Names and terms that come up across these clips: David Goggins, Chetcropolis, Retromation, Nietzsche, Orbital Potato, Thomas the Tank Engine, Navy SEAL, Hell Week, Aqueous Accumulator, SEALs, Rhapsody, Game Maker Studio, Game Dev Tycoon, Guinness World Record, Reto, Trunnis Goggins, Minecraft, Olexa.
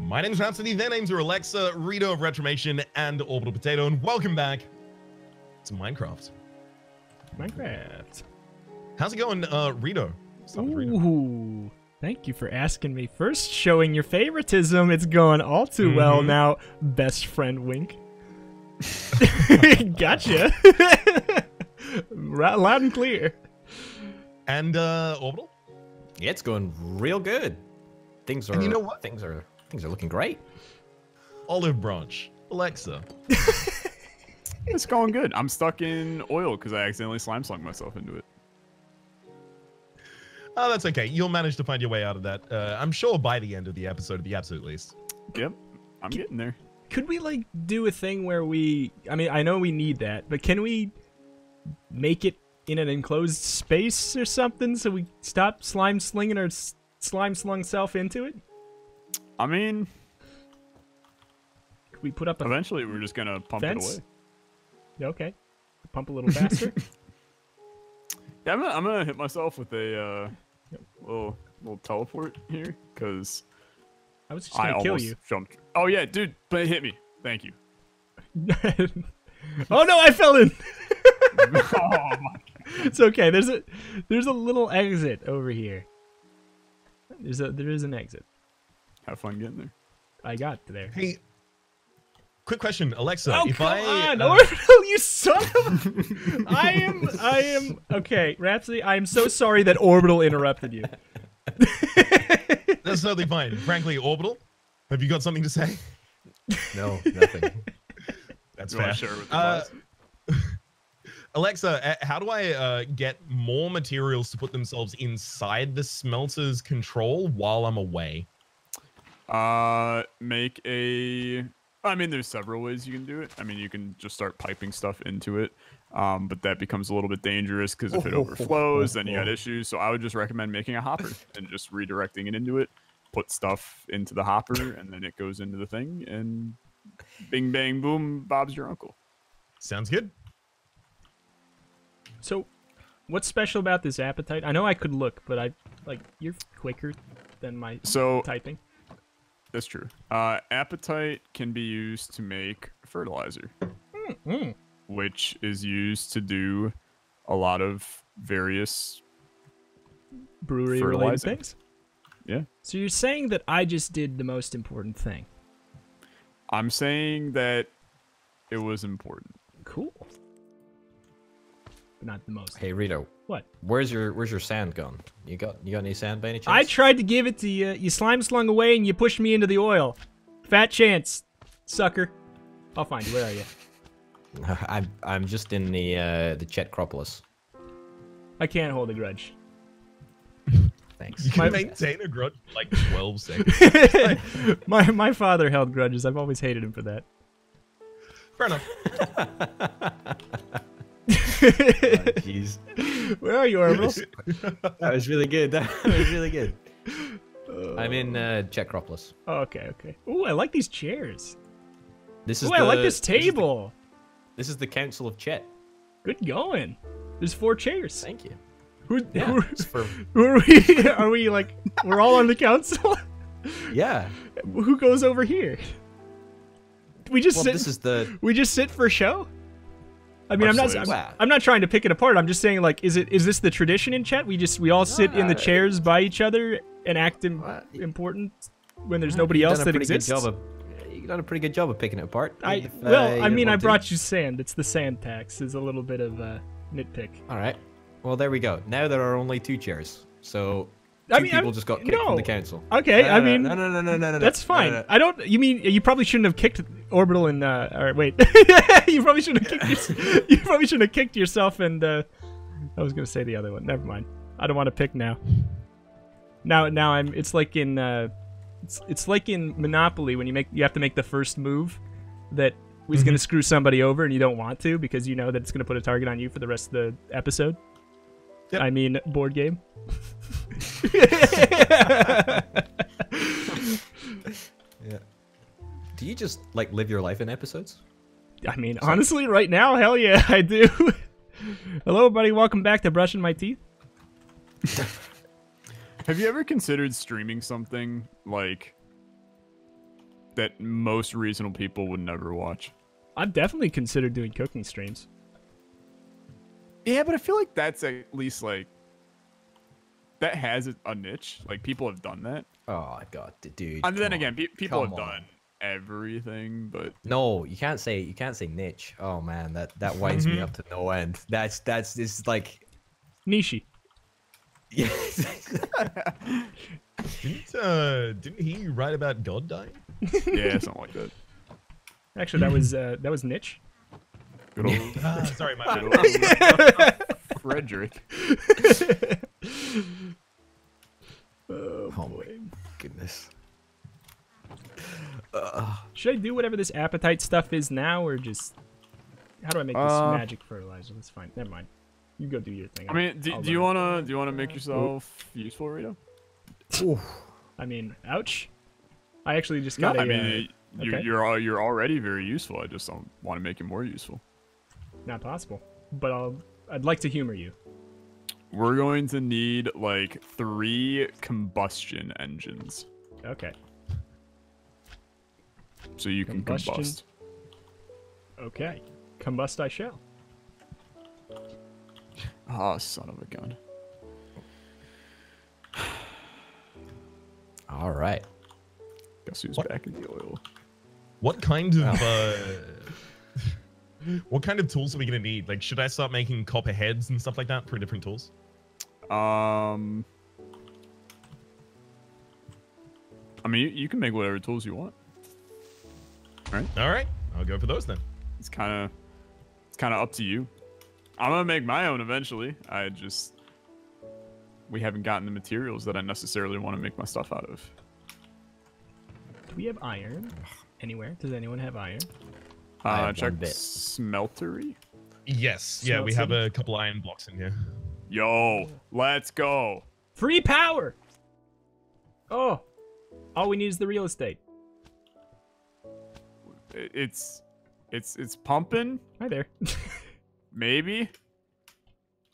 My name's Rhapsody, their names are Olexa, Reto of Retromation, and Orbital Potato, and welcome back to Minecraft. How's it going, Reto? Ooh, thank you for asking me. First, showing your favoritism. It's going all too well now. Best friend wink. Gotcha. Right, loud and clear. And Orbital? Yeah, it's going real good. Things are. And you know what? Things are looking great. Olive branch, Alexa. It's going good. I'm stuck in oil because I accidentally slime slung myself into it. Oh, that's okay. You'll manage to find your way out of that. I'm sure by the end of the episode, at the absolute least. Yep, I'm getting there. Could we like do a thing where we? I mean, I know we need that, but can we make it in an enclosed space or something so we stop slime slinging our slime slung self into it? I mean, could we put up? Eventually, we're just gonna pump it away. Okay, pump a little faster. Yeah, I'm gonna hit myself with a little teleport here because I was just gonna kill you. Jumped. Oh yeah, dude, but it hit me. Thank you. Oh no, I fell in. Oh my God. It's okay. There's a little exit over here. There is an exit. Have fun getting there. I got there. Hey. Quick question, Alexa. Oh, if come on, Orbital, you son of a... I am... Okay, Rhapsody, I am so sorry that Orbital interrupted you. That's totally fine. Frankly, Orbital, have you got something to say? No, nothing. That's fair. Alexa, how do I get more materials to put themselves inside the smelter's control while I'm away? Make a... I mean, there's several ways you can do it. I mean, you can just start piping stuff into it, but that becomes a little bit dangerous because if it overflows, then you got issues. So I would just recommend making a hopper and just redirecting it into it. Put stuff into the hopper, and then it goes into the thing, and bing, bang, boom, Bob's your uncle. Sounds good. So what's special about this appetite? I know I could look, but I like you're quicker than my typing. That's true. Appetite can be used to make fertilizer, which is used to do a lot of various brewery-related things. Yeah. So you're saying that I just did the most important thing. I'm saying that it was important. Cool. But not the most. Hey, Reto. What? Where's your sand gone? You got any sand by any chance? I tried to give it to you. You slime slung away and you pushed me into the oil. Fat chance, sucker. I'll find you. Where are you? I'm just in the Chetcropolis. I can't hold a grudge. Thanks. You can maintain a grudge for like 12 seconds. my father held grudges. I've always hated him for that. Fair enough. Jeez. Where are you, Orbital? That was really good. That was really good. I'm in Chetcropolis. Oh, okay, okay. Ooh, I like these chairs. This is. Ooh, I like this table. This is the Council of Chet. Good going. There's 4 chairs. Thank you. Who are we? Are we like? We're all on the council. Yeah. Who goes over here? We just sit. This is the. We just sit for show. I mean, I'm not trying to pick it apart. I'm just saying, like, is this the tradition in chat? We all sit in the chairs by each other and act important when there's nobody else that exists. You've done a pretty good job of picking it apart. I mean, I brought you sand. It's the sand tax. It's a little bit of a nitpick. All right. Well, there we go. Now there are only 2 chairs, so. I mean, people just got kicked from the council. Okay, no, that's fine. No. I don't. You mean you probably shouldn't have kicked Orbital and all right, wait. You probably shouldn't have kicked. You probably shouldn't have kicked yourself and. I was gonna say the other one. Never mind. I don't want to pick now. Now I'm. It's like in. It's like in Monopoly when you have to make the first move, that was gonna screw somebody over and you don't want to because you know that it's gonna put a target on you for the rest of the episode. Yep. I mean, board game. Yeah. Do you just like live your life in episodes? I mean, honestly, right now, hell yeah, I do. Hello, buddy. Welcome back to Brushing My Teeth. Have you ever considered streaming something like that most reasonable people would never watch. I've definitely considered doing cooking streams. Yeah, but I feel like that's at least like that has a niche. Like people have done that. Oh god, dude. And then again, people have done everything, but no, you can't say niche. Oh man, that winds me up to no end. It's like niche. Yeah. Didn't he write about God dying? Yeah, something like that. Actually, that was Nietzsche. Good old. Sorry, my bad. Frederick. Oh boy, goodness. Should I do whatever this appetite stuff is now, or just how do I make this magic fertilizer? Let's find. Never mind. You go do your thing. I mean, do you wanna make yourself useful, Reto? I mean, ouch. I actually just got. No, I mean, you're already very useful. I just don't want to make you more useful. Not possible. But I'd like to humor you. We're going to need like 3 combustion engines. Okay. So you can combust. Okay. Combust I shall. Oh, son of a gun. All right. Guess who's back in the oil. What kind of what kind of tools are we gonna need? Like, should I start making copper heads and stuff like that for different tools? I mean, you can make whatever tools you want. All right. All right. I'll go for those then. It's kind of up to you. I'm gonna make my own eventually. We haven't gotten the materials that I necessarily want to make my stuff out of. Do we have iron anywhere? Does anyone have iron? Check smeltery. Yes. Smeltery? Yeah, we have a couple iron blocks in here. Yo, let's go. Free power. Oh, all we need is the real estate. It's pumping. Hi there. Maybe.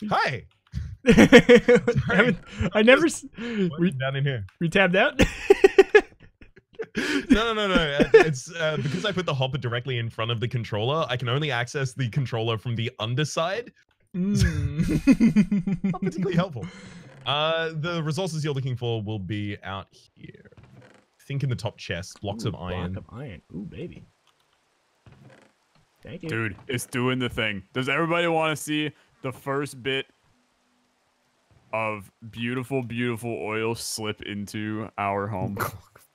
Hi. I never. We down in here. We tabbed out. No. It's because I put the hopper directly in front of the controller. I can only access the controller from the underside. Not particularly helpful. The resources you're looking for will be out here. I think in the top chest. Blocks of iron. Block of iron. Ooh, baby. Thank you. Dude, it's doing the thing. Does everybody want to see the first bit of beautiful, beautiful oil slip into our home?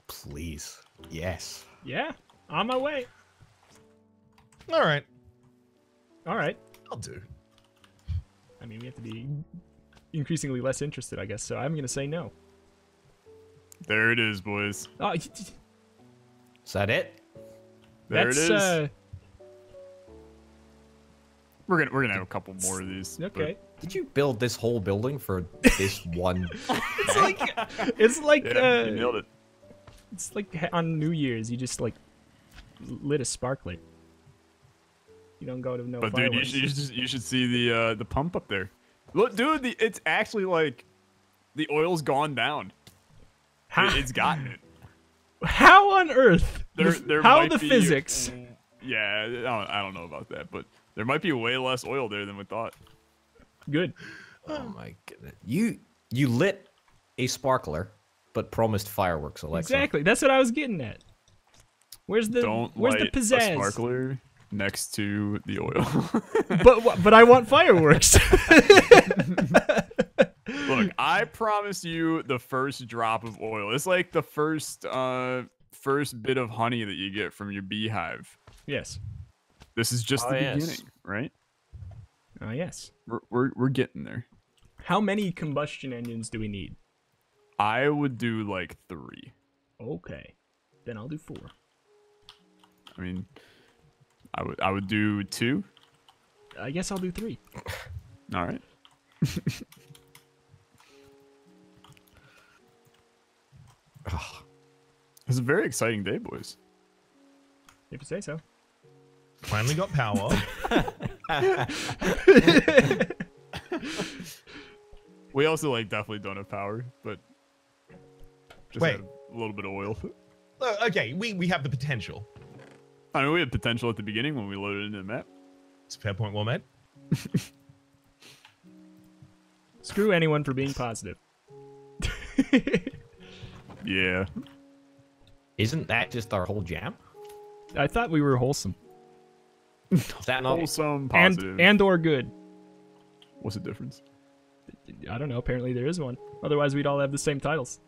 Please. Yes. Yeah. On my way. All right. All right. I'll do. I mean, we have to be increasingly less interested, I guess, so I'm going to say no. There it is, boys. Oh, is that it? There it is. We're gonna have a couple more of these. Okay. But... Did you build this whole building for this one? It's like yeah, you nailed it. It's like on New Year's, you just like lit a sparkler. You don't go to no. But fireworks. Dude, you should see the pump up there. Look, dude, it's actually like the oil's gone down. It's gotten it. How on earth? How might be physics? Yeah, I don't know about that, but. There might be way less oil there than we thought. Good. Oh my goodness. You lit a sparkler, but promised fireworks, Alexa. Exactly. That's what I was getting at. Where's the pizzazz? A sparkler next to the oil. but I want fireworks. Look, I promise you the first drop of oil. It's like the first bit of honey that you get from your beehive. Yes. This is just the beginning, right? Oh, yes. We're getting there. How many combustion engines do we need? I would do, like, 3. Okay. Then I'll do 4. I mean, I would do 2. I guess I'll do 3. All right. It's a very exciting day, boys. If you say so. Finally got power. We also like definitely don't have power, but just had a little bit of oil. Okay, we have the potential. I mean, we had potential at the beginning when we loaded into the map. It's a fair point, well made. Screw anyone for being positive. Yeah. Isn't that just our whole jam? I thought we were wholesome. Is that not wholesome, positive, and or good? What's the difference? I don't know. Apparently there is one. Otherwise we'd all have the same titles.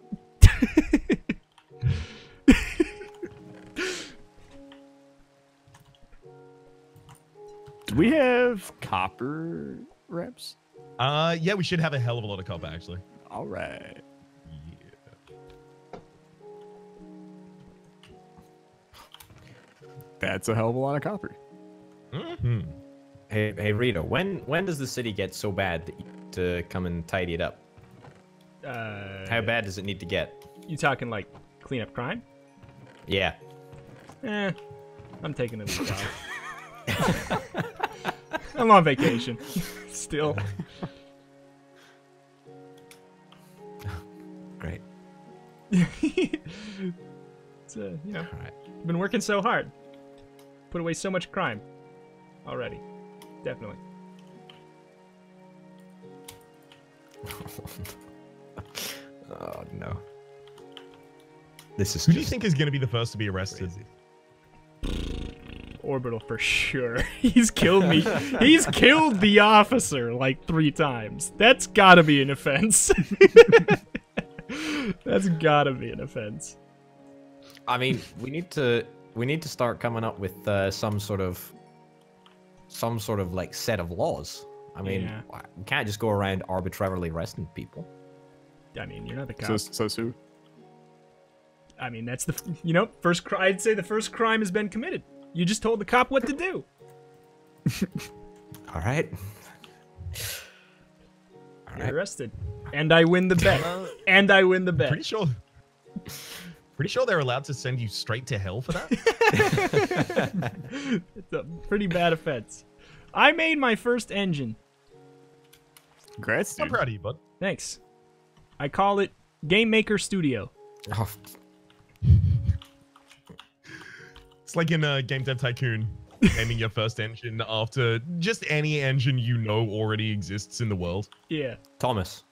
Do we have copper reps? Yeah, we should have a hell of a lot of copper, actually. All right. That's a hell of a lot of copper. Mm-hmm. Hey, Reto, when does the city get so bad that you need to come and tidy it up? How bad does it need to get? You talking like clean up crime? Yeah. Eh, I'm taking a week off. I'm on vacation. Still. Great. It's, you know, all right. You've been working so hard. Put away so much crime already. Definitely. Oh, no. This is... Who do you think is going to be the first to be arrested? Crazy. Orbital, for sure. He's killed me. He's killed the officer, like, 3 times. That's gotta be an offense. That's gotta be an offense. I mean, we need to start coming up with some sort of like set of laws. I mean, yeah. We can't just go around arbitrarily arresting people. I mean, you're not the cop. So soon. I mean, that's the, you know, first. I'd say the first crime has been committed. You just told the cop what to do. All right. All right. Arrested, and I win the bet. And I win the bet. Pretty sure they're allowed to send you straight to hell for that? It's a pretty bad offense. I made my first engine. Congrats, dude. I'm proud of you, bud. Thanks. I call it Game Maker Studio. Oh. It's like in Game Dev Tycoon, naming your first engine after just any engine you know already exists in the world. Yeah. Thomas.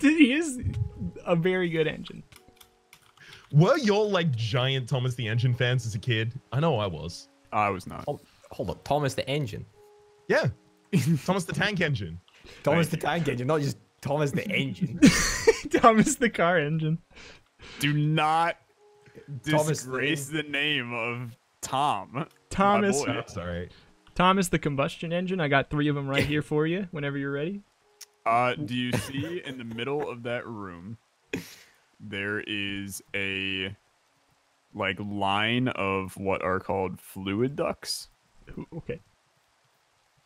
He is a very good engine. Were y'all like giant Thomas the Engine fans as a kid? I know I was. I was not. Hold up, Thomas the Engine? Yeah. Thomas the Tank Engine. Thomas the Tank Engine, not just Thomas the Engine. Thomas the Car Engine. Do not disgrace the name of Tom. Thomas. That's all right. Thomas the Combustion Engine. I got 3 of them right here for you whenever you're ready. Do you see in the middle of that room? There is a like line of what are called fluid ducts. Okay.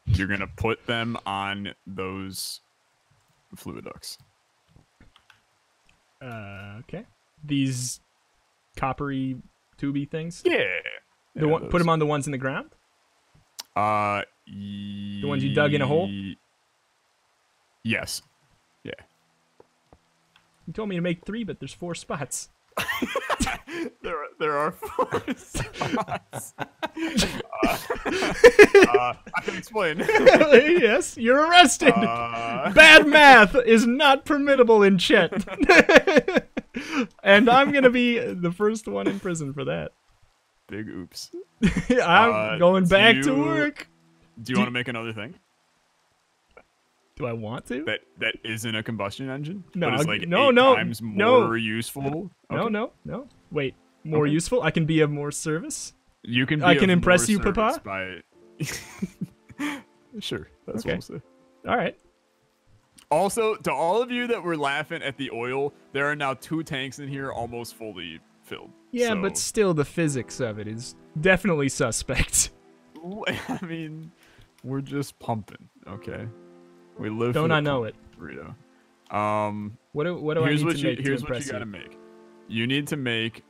You're gonna put them on those fluid ducts. Okay. These coppery tubey things? Yeah. The one, put them on the ones in the ground? The ones you dug in a hole? Yes. Yeah. You told me to make 3, but there's 4 spots. there are 4 spots. I can explain. Yes, you're arrested. Bad math is not permittable in Chet. And I'm going to be the first one in prison for that. Big oops. I'm going back to work. Do you want to make another thing? Do I want to? That isn't a combustion engine? No, but it's like eight times more useful. Okay. No. Wait, more useful? I can be of more service? You can be I can impress you, Papa? By... Sure, that's okay. What we'll say. All right. Also, to all of you that were laughing at the oil, there are now 2 tanks in here almost fully filled. Yeah, so... but still the physics of it is definitely suspect. I mean, we're just pumping, okay? We live. Don't I know it, Reto? What do I need to make? Here's what you gotta make. You need to make.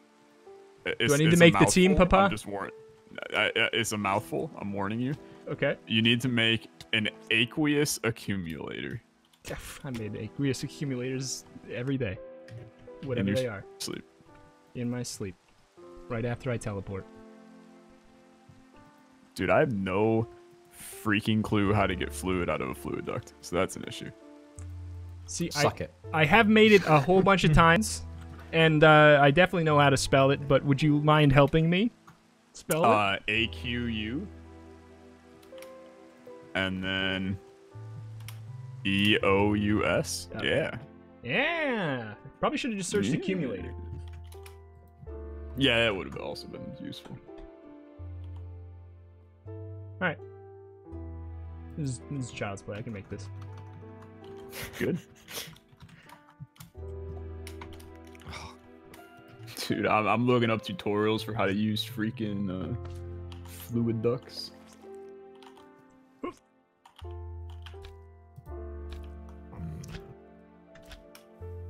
Do I need to make the team, Papa? It's a mouthful. I'm warning you. Okay. You need to make an aqueous accumulator. I made aqueous accumulators every day, whatever they are. Sleep. in my sleep. Right after I teleport. Dude, I have no freaking clue how to get fluid out of a fluid duct. So that's an issue. See, I have made it a whole bunch of times. And I definitely know how to spell it, but would you mind helping me spell it? A-Q-U. And then E-O-U-S. Okay. Yeah. Yeah. Probably should have just searched accumulator. Yeah, that would have also been useful. Alright. This is child's play. I can make this. Good. Dude, I'm looking up tutorials for how to use freaking fluid ducts. Oof.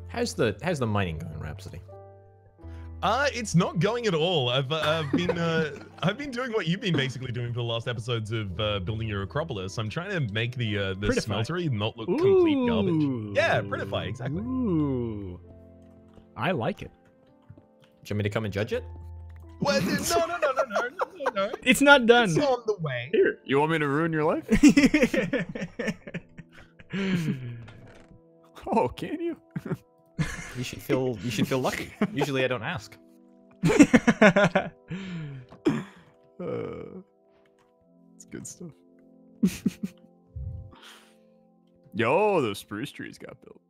How's the mining going, Rhapsody? It's not going at all. I've been doing what you've been basically doing for the last episodes of building your Acropolis. I'm trying to make the smeltery not look complete garbage. Yeah, prettify, exactly. Ooh, I like it. Do you want me to come and judge it? Well, no. It's not done. It's on the way. Here, you want me to ruin your life? Oh, can you? You should feel lucky. Usually I don't ask. It's good stuff. Yo, those spruce trees got built.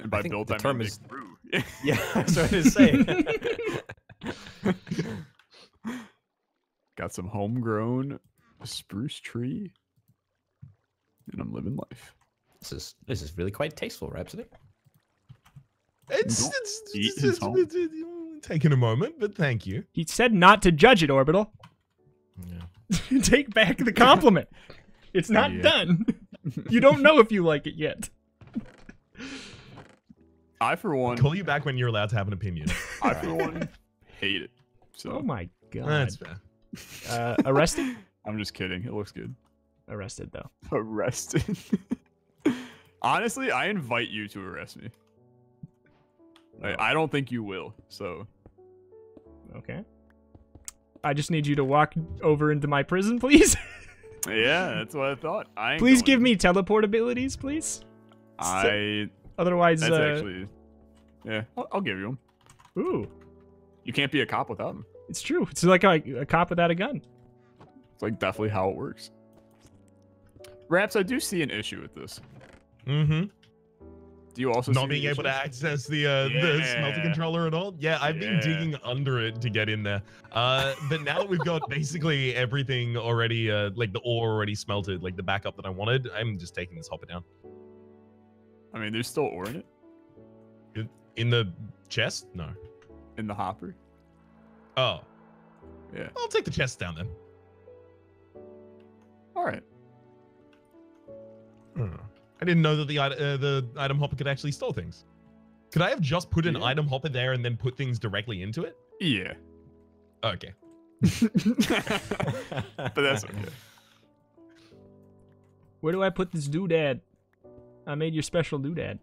And by built, I mean brew. Yeah, that's what I was saying. Got some homegrown spruce tree, and I'm living life. This is really quite tasteful, Rhapsody. It's taking a moment, but thank you. He said not to judge it, Orbital. Yeah. Take back the compliment. It's not done. You don't know if you like it yet. I, for one... I'll call you back when you're allowed to have an opinion. I, for one, hate it. So. Oh, my God. That's fair. Arrested? I'm just kidding. It looks good. Arrested, though. Arrested. Honestly, I invite you to arrest me. I don't think you will, so... Okay. I just need you to walk over into my prison, please. Yeah, that's what I thought. Please give me teleport abilities, please. Otherwise, that's actually, yeah, I'll give you them. Ooh, you can't be a cop without them. It's true. It's like a cop without a gun. It's like definitely how it works. Raps, I do see an issue with this. Mm-hmm. Do you also not being able to access the smelter controller at all? Yeah, I've been digging under it to get in there. But now that we've got basically everything already, like the ore already smelted, like the backup that I wanted, I'm just taking this hopper down. I mean, there's still ore in it. In the chest? No. In the hopper? Oh. Yeah. I'll take the chest down then. All right. I didn't know that the item hopper could actually store things. Could I have just put an item hopper there and then put things directly into it? Yeah. Okay. But that's okay. Where do I put this doodad? I made your special doodad.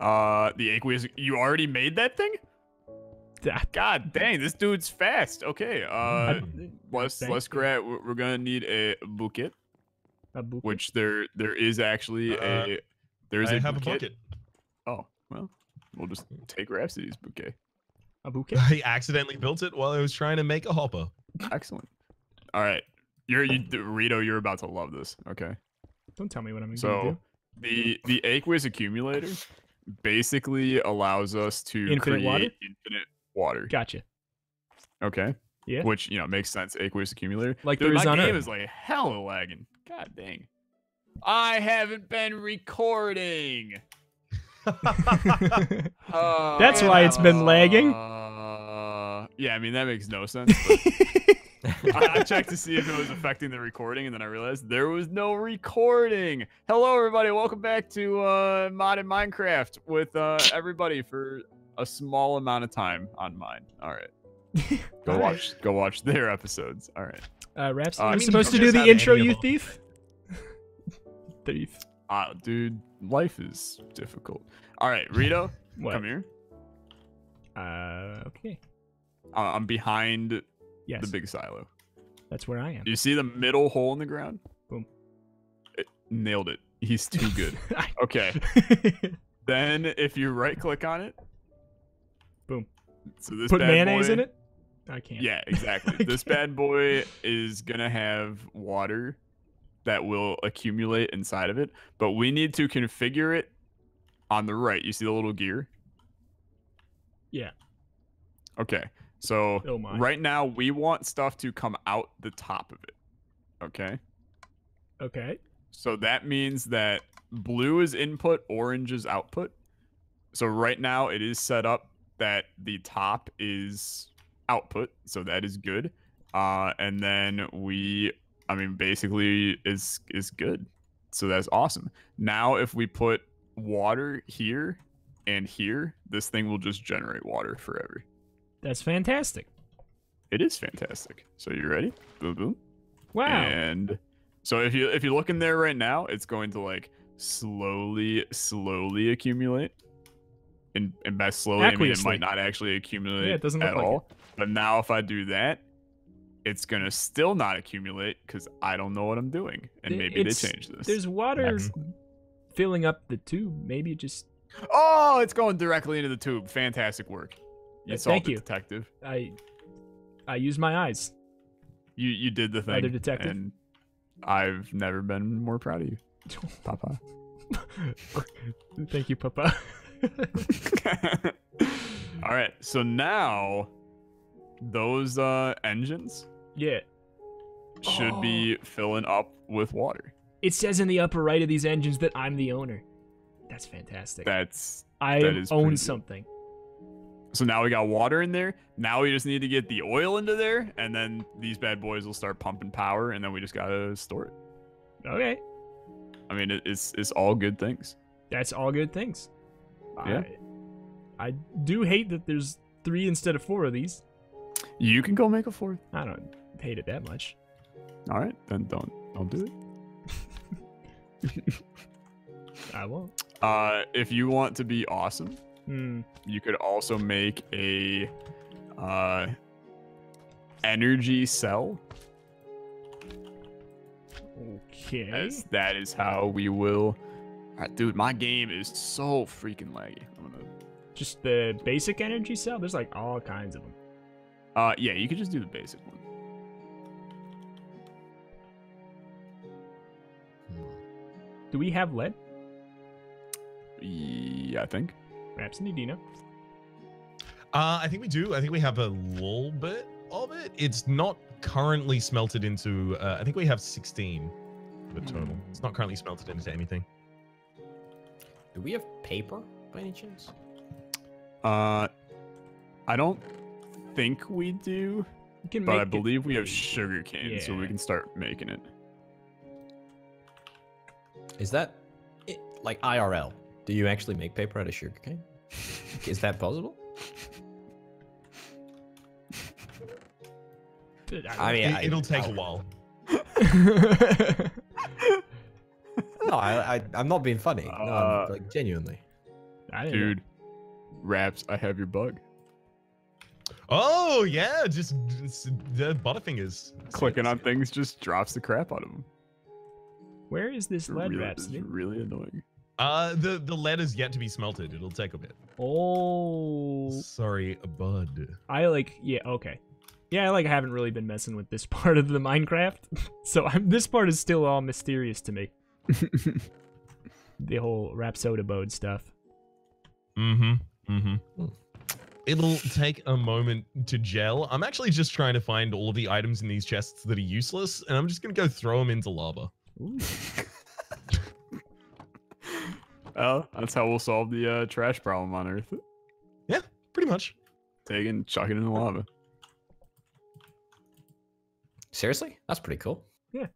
The aqueous... You already made that thing? God dang, this dude's fast. Okay, let's grab... We're gonna need a bucket. A bucket? Which there is actually a... I have a bucket. Oh, well, we'll just take Rhapsody's bouquet. A bouquet? I accidentally built it while I was trying to make a hopper. Excellent. All right. Reto, you're about to love this, okay? Don't tell me what I'm gonna do. The Aqueous Accumulator basically allows us to create infinite water. Gotcha. Okay. Yeah. Which, you know, makes sense. Aqueous Accumulator. Like, dude, my game is like hella lagging. God dang. I haven't been recording. That's why it's been lagging. Yeah, I mean, that makes no sense. But I checked to see if it was affecting the recording, and then I realized there was no recording. Hello, everybody. Welcome back to Modded Minecraft with everybody for a small amount of time on mine. All right. Go watch their episodes. All right. Rhapsody, I'm supposed to do the intro, you thief? Thief. Dude, life is difficult. All right, Rito, come here. Okay. I'm behind the big silo. That's where I am. You see the middle hole in the ground? Boom. It, nailed it. He's too good. Okay. Then if you right click on it. Boom. So this Put bad mayonnaise boy, in it? I can't. Yeah, exactly. This bad boy is going to have water that will accumulate inside of it. But we need to configure it on the right. You see the little gear? Yeah. Okay. So right now we want stuff to come out the top of it. Okay. Okay. So that means that blue is input, orange is output. So right now it is set up that the top is output. So that is good. And then we, I mean, basically is good. So that's awesome. Now, if we put water here and here, this thing will just generate water forever. That's fantastic. It is fantastic. So you ready? Boom, boom. Wow. And so if you look in there right now, it's going to like slowly accumulate. And by slowly, I mean it might not actually accumulate it doesn't look at all. But now if I do that, it's going to still not accumulate because I don't know what I'm doing. And maybe they change this. There's water filling up the tube. Maybe it just... Oh, it's going directly into the tube. Fantastic work. You solved it, detective. I used my eyes. You did the thing. Other detective. And I've never been more proud of you, Papa. Thank you, Papa. All right, so now those engines should be filling up with water. It says in the upper right of these engines that I'm the owner. That's fantastic. That own something. So now we got water in there. Now we just need to get the oil into there, and then these bad boys will start pumping power, and then we just gotta store it. Okay. I mean, it's all good things. That's all good things. Yeah. I do hate that there's 3 instead of 4 of these. You can go make a 4th. I don't hate it that much. All right, then don't do it. I won't. If you want to be awesome, you could also make a energy cell. Okay. That is how we will. Alright, dude, my game is so freaking laggy. I'm gonna... Just the basic energy cell? There's like all kinds of them. Yeah, you could just do the basic one. Do we have lead? Yeah, I think. Rhapsody, do you know? I think we do. I think we have a little bit of it. It's not currently smelted into... I think we have 16 of it total. It's not currently smelted into anything. Do we have paper by any chance? I don't think we do, but I believe we have sugar cane, so we can start making it. Is that it, like IRL? Do you actually make paper out of sugar cane? Is that possible? Dude, I mean, it'll take a while. No, I'm not being funny. No, I'm, like, genuinely. Dude, Raps, I have your bug. Oh, yeah, just the Butterfingers. Clicking on things just drops the crap out of them. Where is this lead, Raps? It's really annoying. The lead is yet to be smelted. It'll take a bit. Oh. Sorry, bud. Okay. Yeah, I haven't really been messing with this part of the Minecraft, so this part is still all mysterious to me. The whole Rhapsody abode stuff. It'll take a moment to gel. I'm actually just trying to find all of the items in these chests that are useless, and I'm just gonna go throw them into lava. Well, that's how we'll solve the trash problem on Earth. Yeah, pretty much. Take it and chuck it in the lava. Seriously? That's pretty cool. Yeah.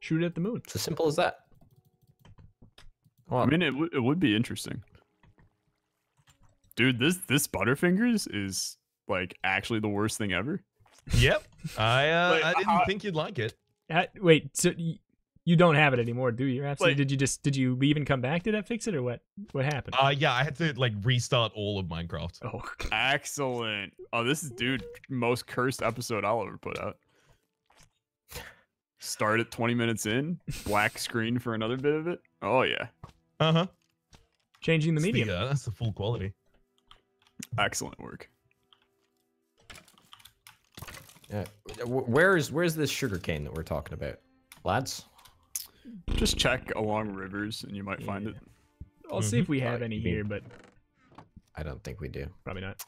Shoot at the moon. It's as simple as that. Well, I mean, it would be interesting. Dude, this Butterfingers is like actually the worst thing ever. Yep. I didn't think you'd like it. Wait, so You don't have it anymore, do you? Rhapsody? Like, did you leave and come back? Did that fix it or what? What happened? Yeah, I had to like restart all of Minecraft. Oh, excellent. Oh, this is dude most cursed episode I'll ever put out. Start at 20 minutes in, black screen for another bit of it. Oh yeah. Uh-huh. Changing the medium. Yeah, that's the full quality. Excellent work. Where's this sugarcane that we're talking about, lads? Just check along rivers and you might find it. I'll see if we have any here, but I don't think we do. Probably not.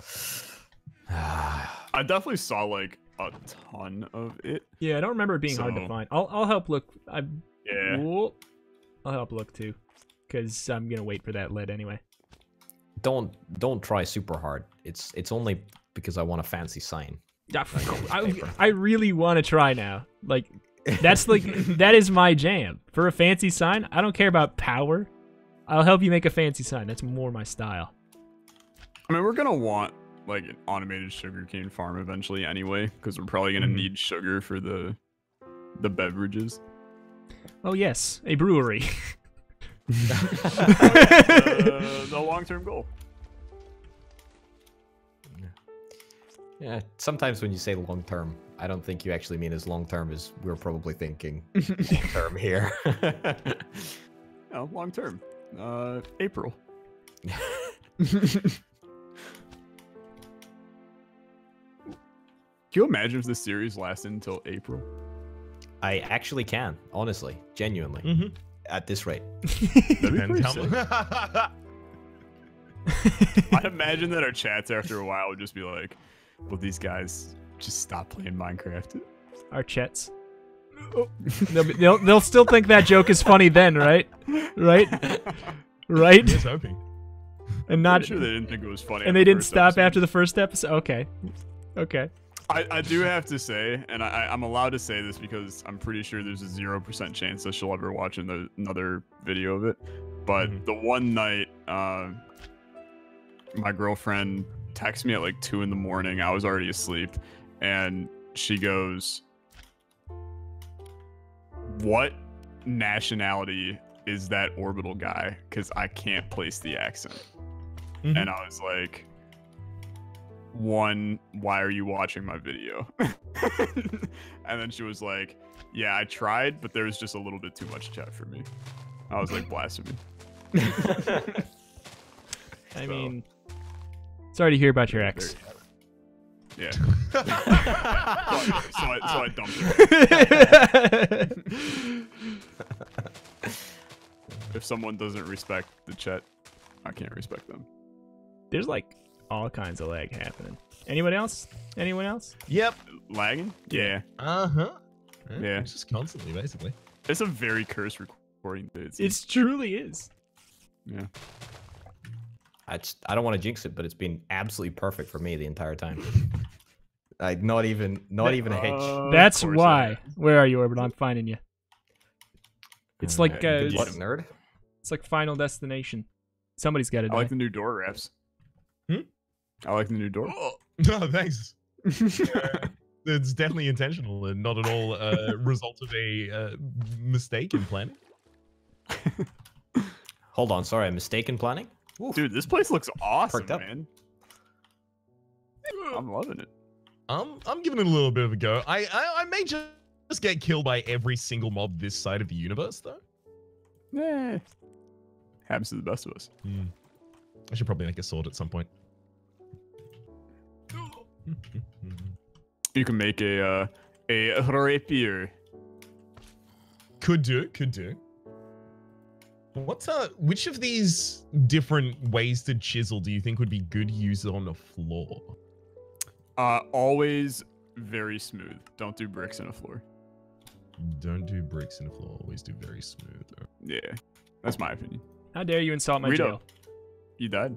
I definitely saw like a ton of it. Yeah, I don't remember it being hard to find. I'll help look. I'll help look too, because I'm gonna wait for that lead anyway. Don't try super hard. It's only because I want a fancy sign. I really want to try now. Like that's like that is my jam for a fancy sign. I don't care about power. I'll help you make a fancy sign. That's more my style. I mean, we're gonna want like an automated sugarcane farm eventually anyway, because we're probably gonna need sugar for the beverages. Oh yes, a brewery. The long-term goal. Yeah, sometimes when you say long term, I don't think you actually mean as long term as we're probably thinking. Long term here. No, long term. April. Can you imagine if this series lasts until April? I actually can, honestly, genuinely. At this rate. I imagine that our chats after a while would just be like, will these guys just stop playing Minecraft? Our chats. Oh. They'll still think that joke is funny then, right? Right? Just hoping. And not I'm sure they didn't think it was funny. And they didn't stop after the first episode. Okay, okay. I do have to say, and I'm allowed to say this because I'm pretty sure there's a 0% chance that she'll ever watch another video of it. But the one night, my girlfriend texted me at like 2 in the morning. I was already asleep, and she goes, "What nationality is that Orbital guy? Because I can't place the accent." And I was like, "One, why are you watching my video?" And then she was like, "Yeah, I tried, but there was just a little bit too much chat for me." I was like, "Blasphemy." I mean, sorry to hear about your ex. Yeah. So I dumped her. If someone doesn't respect the chat, I can't respect them. There's like all kinds of lag happening. Anybody else? Anyone else? Yep. Lagging? Yeah. Uh-huh. Yeah. It's just constantly, basically. It's a very cursed recording. It truly is. Yeah. I don't want to jinx it, but it's been absolutely perfect for me the entire time. Like not even a hitch. That's why. Where are you, Orbital? I'm finding you. It's like what a nerd. It's like Final Destination. Somebody's got to. I like the new door, Raps. I like the new door. Oh, thanks. It's definitely intentional and not at all result of a mistake in planning. Hold on, sorry, a mistake in planning. Oof. Dude, this place looks awesome, man. I'm loving it. I'm giving it a little bit of a go. I may just get killed by every single mob this side of the universe, though. Yeah. Happens to the best of us. I should probably make a sword at some point. You can make a rapier. Could do, could do. What's which of these different ways to chisel do you think would be good used on the floor? Always very smooth. Don't do bricks in a floor. Don't do bricks in a floor. Always do very smooth. Yeah, that's my opinion. How dare you insult my jail? You died.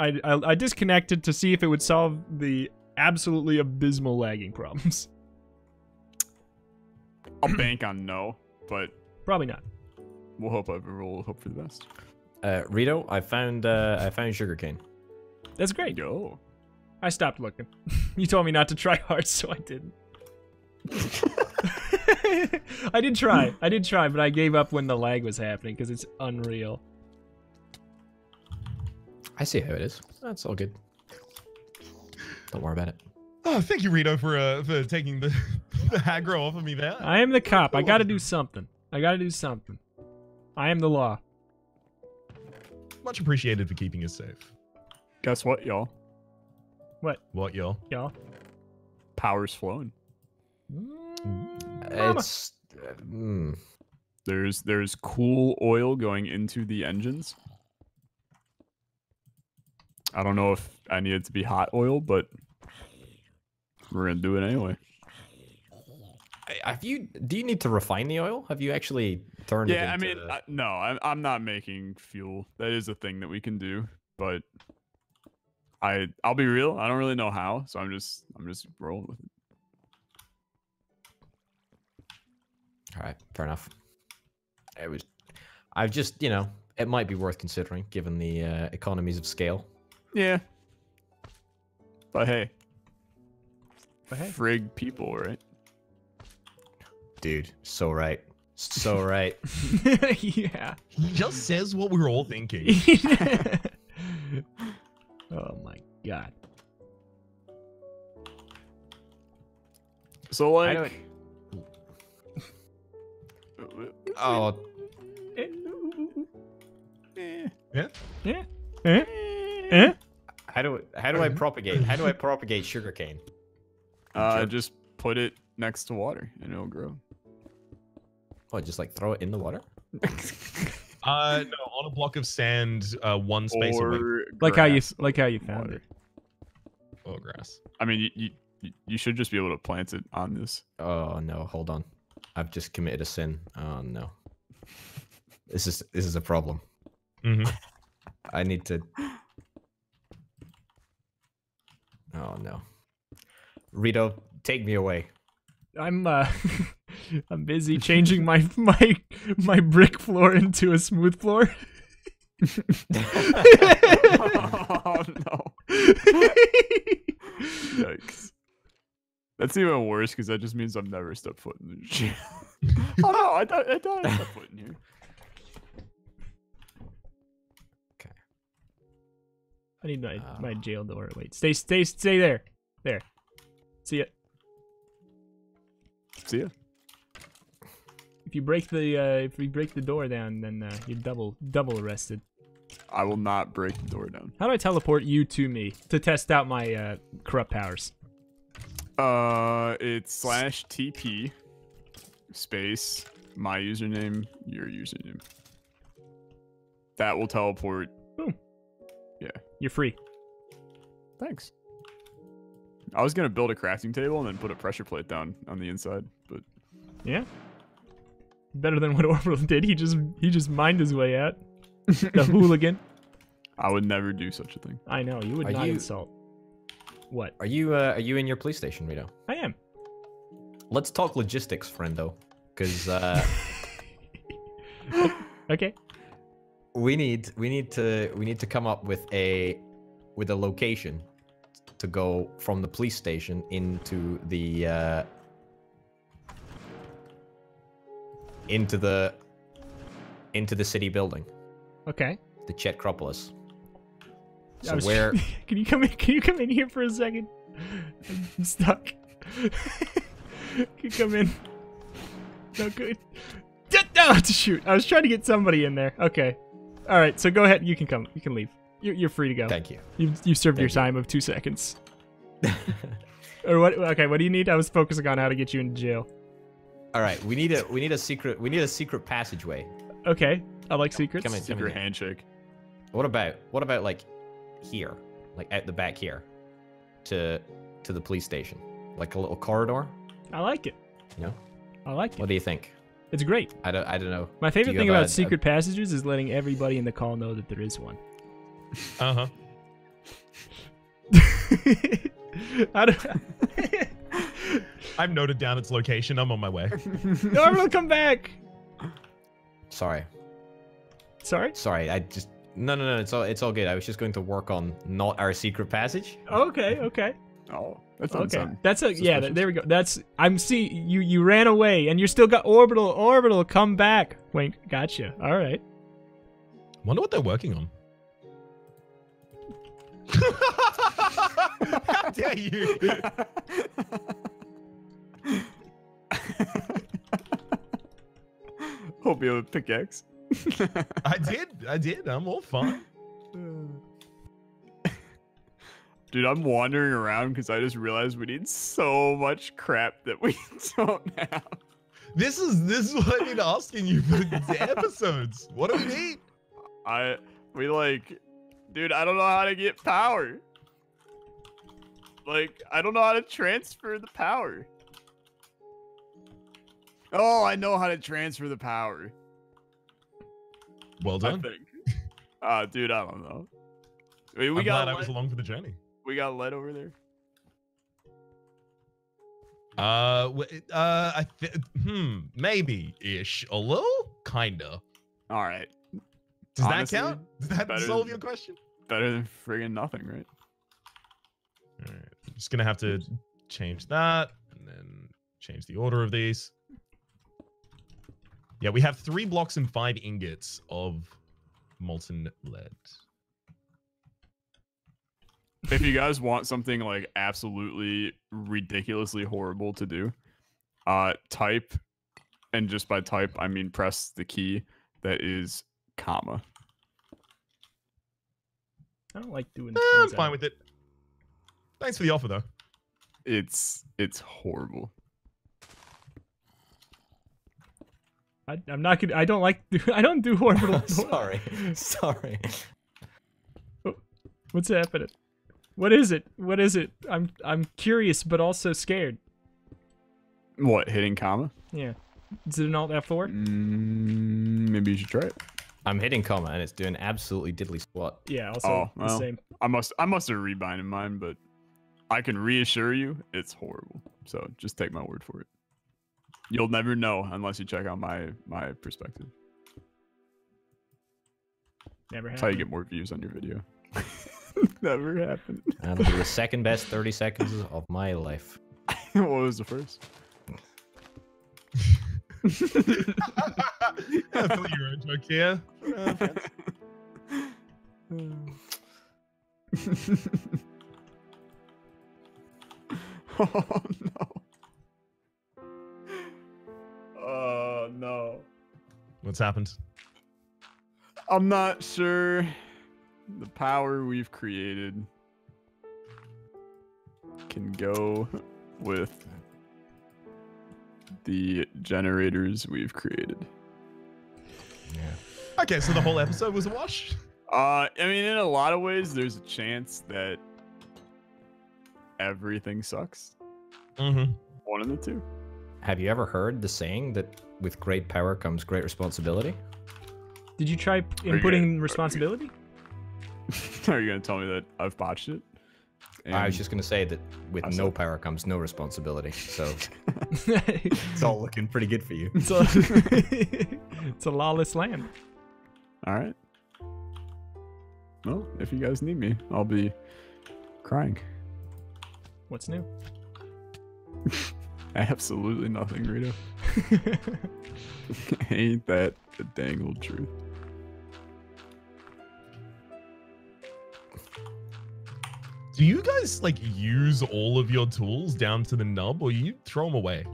I disconnected to see if it would solve the absolutely abysmal lagging problems. I'll bank on no, but probably not. We'll hope for the best. Reto, I found sugarcane. That's great. Yo. I stopped looking. You told me not to try hard, so I didn't. I did try, but I gave up when the lag was happening because it's unreal. I see how it is. That's all good. Don't worry about it. Oh, thank you, Reto, for taking the aggro off of me there. I am the cop. I gotta do something. I gotta do something. I am the law. Much appreciated for keeping us safe. Guess what, y'all? What? What, y'all? Y'all? Power's flowing. It's... There's cool oil going into the engines. I don't know if I need it to be hot oil, but we're gonna do it anyway. Do you need to refine the oil? Have you actually turned it into... No, I'm not making fuel. That is a thing that we can do, but I'll be real. I don't really know how, so I'm just rolling with it. All right, fair enough. I've just, you know, it might be worth considering given the economies of scale. Yeah. But hey. Frig people, right? Dude, so right. So right. Yeah. He just says what we're all thinking. Oh my god. So like... Oh. Yeah. Yeah. Yeah. How do I propagate? How do I propagate sugarcane? Just put it next to water and it'll grow. Oh, just like throw it in the water? No, on a block of sand, one space away. Like how you found it. Or grass. I mean, you should just be able to plant it on this. Oh no, hold on. I've just committed a sin. Oh no. This is a problem. Mm-hmm. I need to... Oh no. Reto, take me away. I'm busy changing my brick floor into a smooth floor. Oh no. Yikes. That's even worse because that just means I've never stepped foot in this shit. Oh no, I thought I stepped foot in here. Okay. I need my jail door. Wait, stay there. There. See ya. See ya. If you break the if we break the door down, then you're double arrested. I will not break the door down. How do I teleport you to me to test out my corrupt powers? It's /TP space my username, your username. That will teleport. Boom. Yeah. You're free. Thanks. I was gonna build a crafting table and then put a pressure plate down on the inside, but yeah. Better than what Orbital did. He just mined his way out. The hooligan. I would never do such a thing. I know, you would not insult. What? Are you in your police station, Reto? I am. Let's talk logistics, friendo. Because okay. We need to come up with a location to go from the police station into the into the city building. Okay. The Chetcropolis. So where? Can you come in here for a second? I'm stuck. Can you come in? No good. Oh, shoot! I was trying to get somebody in there. Okay. All right. So go ahead. You can come. You can leave. You're free to go. Thank you. You've served your time of 2 seconds. Or what? Okay. What do you need? I was focusing on how to get you into jail. All right. We need a secret passageway. Okay. I like secrets. Come in, secret handshake. What about like here, like at the back here, to the police station, like a little corridor? I like it. You know? I like it. What do you think? It's great. I don't know. My favorite thing about secret passages is letting everybody in the call know that there is one. Uh huh. I've noted down its location. I'm on my way. No, I'm gonna come back. Sorry. Sorry. Sorry. I just. No, it's all good. I was just going to work on not our secret passage. Okay, okay. Oh, that's okay. That's a suspicious. Yeah. There we go. That's you ran away and you still got orbital. Come back. Wait, gotcha. All right. Wonder what they're working on. How dare you? Hope you have a pickaxe. I did. I'm all fine. Dude, I'm wandering around because I just realized we need so much crap that we don't have. This is what I've been asking you for episodes. What do we need? Dude, I don't know how to get power. Like, I don't know how to transfer the power. Oh, I know how to transfer the power. Well done. I think. Dude, I don't know. I mean, I'm glad I was along for the journey. We got lead over there. Maybe-ish. A little? Kinda. All right. Does honestly, that count? Does that solve your question? Better than friggin' nothing, right? All right. I'm just gonna have to change that and then change the order of these. Yeah, we have 3 blocks and 5 ingots of molten lead. If you guys want something like absolutely ridiculously horrible to do, type, and just by type, I mean press the key that is comma. I don't like doing that. I'm fine with it. Thanks for the offer, though. It's horrible. I'm not gonna. I don't like. I don't do orbital. Sorry. What's happening? What is it? I'm curious, but also scared. What, hitting comma? Yeah. Is it an alt F4? Maybe you should try it. I'm hitting comma and it's doing absolutely diddly squat. Yeah. Also the same. I must have rebinded mine, but I can reassure you, it's horrible. So just take my word for it. You'll never know unless you check out my perspective. Never happened. That's how you get more views on your video. Never happened. That'll be the second best 30 seconds of my life. What was the first? I feel your own joke here. Oh no. Oh no. What's happened? I'm not sure. The power we've created can go with the generators we've created. Yeah. Okay, so the whole episode was a wash? I mean, in a lot of ways, there's a chance that everything sucks. Mm-hmm. One of the two. Have you ever heard the saying that with great power comes great responsibility? Did you try inputting responsibility? Are you going to tell me that I've botched it? And I was just going to say that with no power comes no responsibility. So it's all looking pretty good for you. It's a lawless land. All right. Well, if you guys need me, I'll be crying. What's new? Absolutely nothing, Reto. Ain't that the dang old truth? Do you guys like use all of your tools down to the nub, or you throw them away?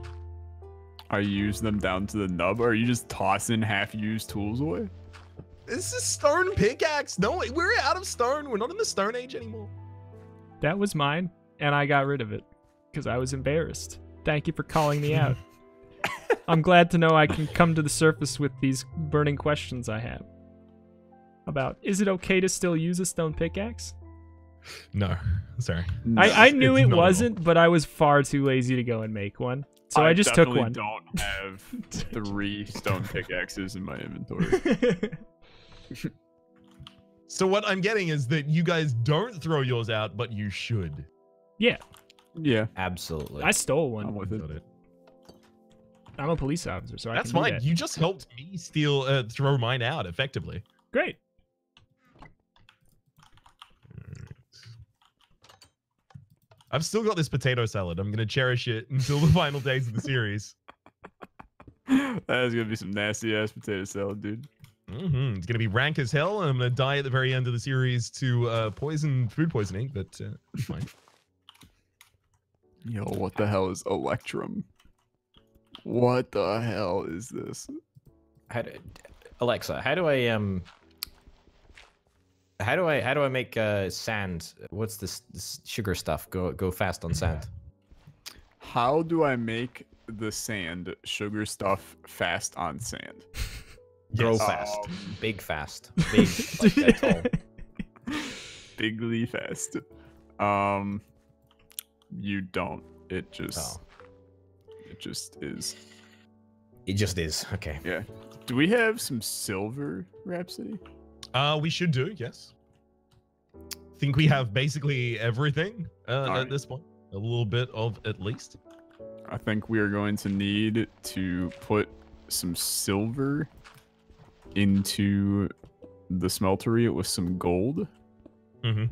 I use them down to the nub, or are you just tossing half-used tools away? This is stone pickaxe. No, we're out of stone. We're not in the Stone Age anymore. That was mine, and I got rid of it because I was embarrassed. Thank you for calling me out. I'm glad to know I can come to the surface with these burning questions I have about: is it okay to still use a stone pickaxe? No, sorry. I knew it wasn't, but I was far too lazy to go and make one, so I just took one. I don't have 3 stone pickaxes in my inventory. So what I'm getting is that you guys don't throw yours out, but you should. Yeah. Yeah. Absolutely. I stole one. I'm a police officer, so that's fine. You just helped me steal, throw mine out effectively. Great. I've still got this potato salad. I'm gonna cherish it until the final days of the series. That is gonna be some nasty ass potato salad, dude. Mm-hmm. It's gonna be rank as hell, and I'm gonna die at the very end of the series to food poisoning, but fine. Yo, what the hell is Electrum? What the hell is this? Alexa, how do I make sand? What's this sugar stuff? Go fast on sand. How do I make the sand sugar stuff fast on sand? Go fast, big fast, big like that tall. Bigly fast. You don't. It just. Oh. It just is. It just is. Okay. Yeah. Do we have some silver, Rhapsody? We should do. Yes. Think we have basically everything at this point. A little bit of at least. I think we are going to need to put some silver into the smeltery with some gold, mm-hmm.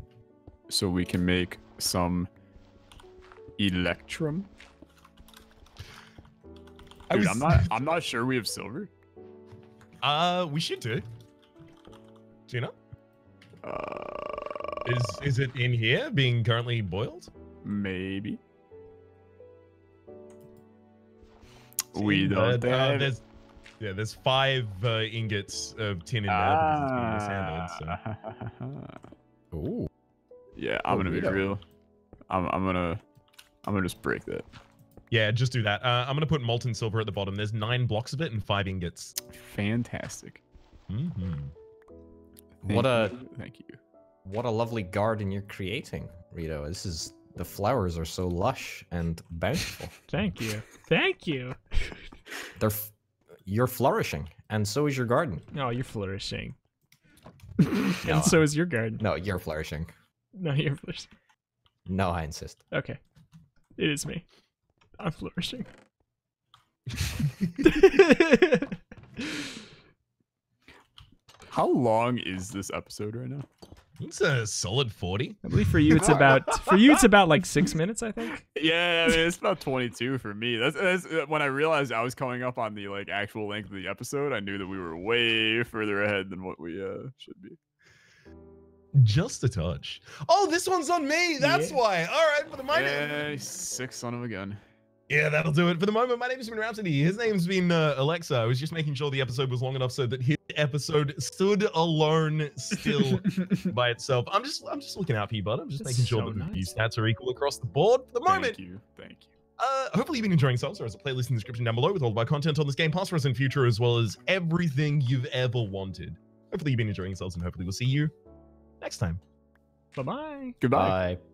so we can make some electrum. Dude, I'm not sure we have silver. We should do it. Do you know? Is it in here being currently boiled? Maybe. See, we don't. There's 5 ingots of tin in there. So. Ooh. Yeah, I'm gonna be real. I'm gonna just break that. Yeah, just do that. I'm gonna put molten silver at the bottom. There's 9 blocks of it and 5 ingots. Fantastic. Mm-hmm. Thank you. What a lovely garden you're creating, Reto. This is the flowers are so lush and bountiful. Thank you. Thank you. You're flourishing, and so is your garden. No, you're flourishing. And so is your garden. No, you're flourishing. No, you're flourishing. No, I insist. Okay. It is me. I'm flourishing. How long is this episode right now? It's a solid 40. I believe for you it's about like 6 minutes, I think. Yeah, I mean, it's about 22 for me. That's when I realized I was coming up on the like actual length of the episode. I knew that we were way further ahead than what we should be. Just a touch. Oh, this one's on me. That's why. All right, for the moment. Yeah, sick son of a gun. Yeah, that'll do it for the moment. My name has been Rhapsody. His name's been Alexa. I was just making sure the episode was long enough so that his episode stood alone, still by itself. I'm just looking out for you, bud. I'm just making sure that these stats are equal across the board for the moment. Thank you. Thank you. Hopefully you've been enjoying Salsa. There's a playlist in the description down below with all of our content on this game, past, present, and future, as well as everything you've ever wanted. Hopefully you've been enjoying Salsa, and hopefully we'll see you next time. Bye-bye. Goodbye. Bye.